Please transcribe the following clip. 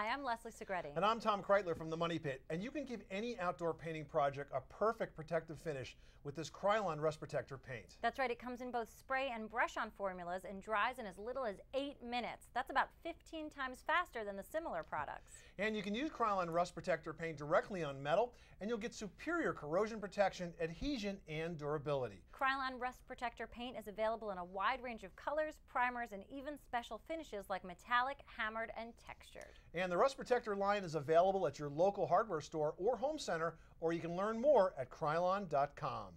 Hi, I'm Leslie Segretti. And I'm Tom Kreitler from The Money Pit. And you can give any outdoor painting project a perfect protective finish with this Krylon Rust Protector Paint. That's right. It comes in both spray and brush-on formulas and dries in as little as 8 minutes. That's about 15 times faster than the similar products. And you can use Krylon Rust Protector Paint directly on metal, and you'll get superior corrosion protection, adhesion, and durability. Krylon Rust Protector Paint is available in a wide range of colors, primers, and even special finishes like metallic, hammered, and textured. And the Rust Protector line is available at your local hardware store or home center, or you can learn more at Krylon.com.